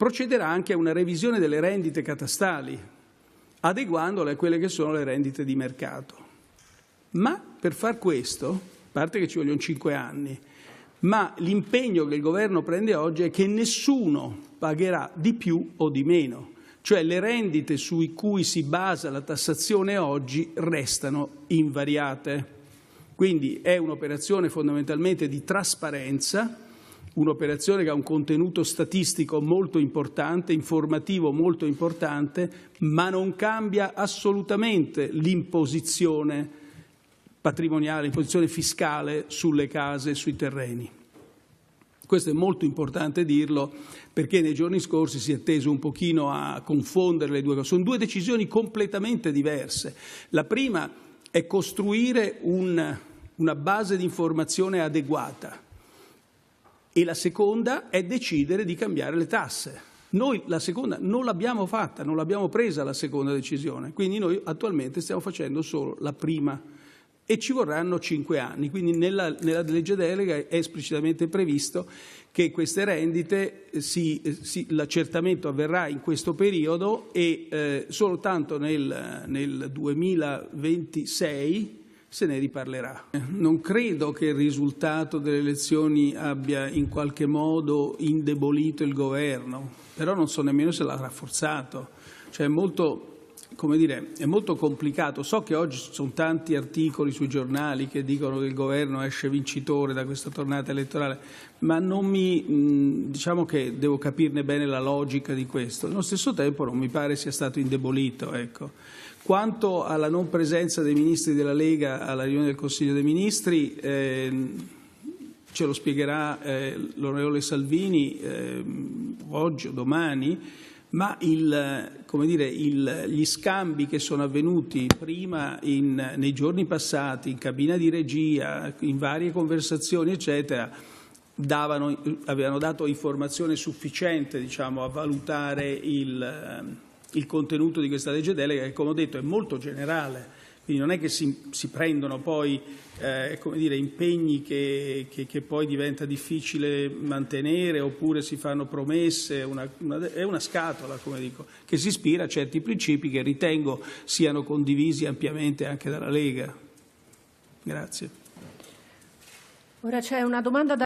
procederà anche a una revisione delle rendite catastali, adeguandole a quelle che sono le rendite di mercato. Ma per far questo, a parte che ci vogliono 5 anni, ma l'impegno che il Governo prende oggi è che nessuno pagherà di più o di meno, cioè le rendite su cui si basa la tassazione oggi restano invariate. Quindi è un'operazione fondamentalmente di trasparenza, un'operazione che ha un contenuto statistico molto importante, informativo molto importante, ma non cambia assolutamente l'imposizione patrimoniale, l'imposizione fiscale sulle case e sui terreni. Questo è molto importante dirlo, perché nei giorni scorsi si è teso un pochino a confondere le due cose. Sono due decisioni completamente diverse. La prima è costruire una base di informazione adeguata e la seconda è decidere di cambiare le tasse. Noi la seconda non l'abbiamo fatta, non l'abbiamo presa la seconda decisione, quindi noi attualmente stiamo facendo solo la prima e ci vorranno 5 anni, quindi nella legge delega è esplicitamente previsto che queste rendite, l'accertamento avverrà in questo periodo e soltanto nel 2026 se ne riparlerà. Non credo che il risultato delle elezioni abbia in qualche modo indebolito il governo, però non so nemmeno se l'ha rafforzato. Cioè è molto complicato. So che oggi ci sono tanti articoli sui giornali che dicono che il governo esce vincitore da questa tornata elettorale, ma non mi, diciamo che devo capirne bene la logica di questo. Nello stesso tempo non mi pare sia stato indebolito, ecco. Quanto alla non presenza dei ministri della Lega alla riunione del Consiglio dei Ministri, ce lo spiegherà l'onorevole Salvini oggi o domani. Ma gli scambi che sono avvenuti prima nei giorni passati in cabina di regia, in varie conversazioni eccetera, avevano dato informazione sufficiente, diciamo, a valutare il contenuto di questa legge delega che, come ho detto, è molto generale. Quindi non è che si prendono poi impegni che poi diventa difficile mantenere, oppure si fanno promesse, è una scatola, come dico, che si ispira a certi principi che ritengo siano condivisi ampiamente anche dalla Lega. Grazie. Ora c'è una domanda da